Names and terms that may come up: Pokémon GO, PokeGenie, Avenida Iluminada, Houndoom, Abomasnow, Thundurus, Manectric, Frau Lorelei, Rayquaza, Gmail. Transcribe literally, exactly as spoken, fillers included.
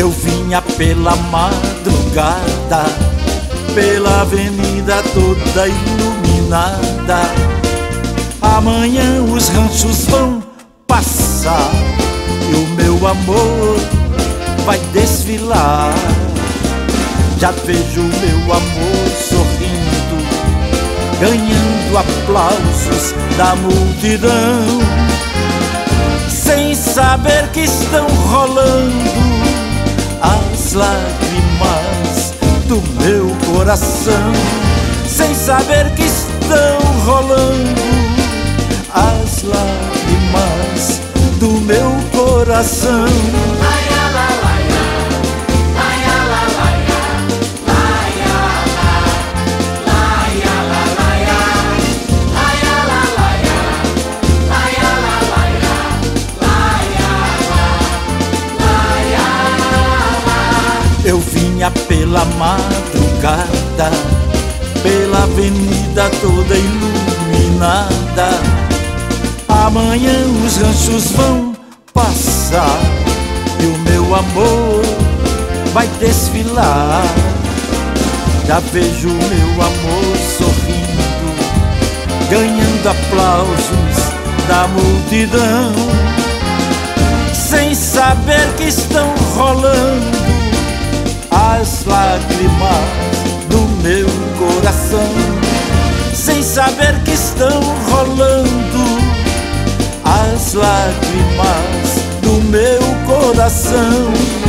Eu vinha pela madrugada, pela avenida toda iluminada. Amanhã os ranchos vão passar e o meu amor vai desfilar. Já vejo meu amor sorrindo, ganhando aplausos da multidão, sem saber que estão rolando as lágrimas do meu coração, sem saber que estão rolando as lágrimas do meu coração. Eu vinha pela madrugada, pela avenida toda iluminada. Amanhã os ranchos vão passar e o meu amor vai desfilar. Já vejo meu amor sorrindo, ganhando aplausos da multidão, sem saber que estão rolando as lágrimas do meu coração, sem saber que estão rolando as lágrimas do meu coração.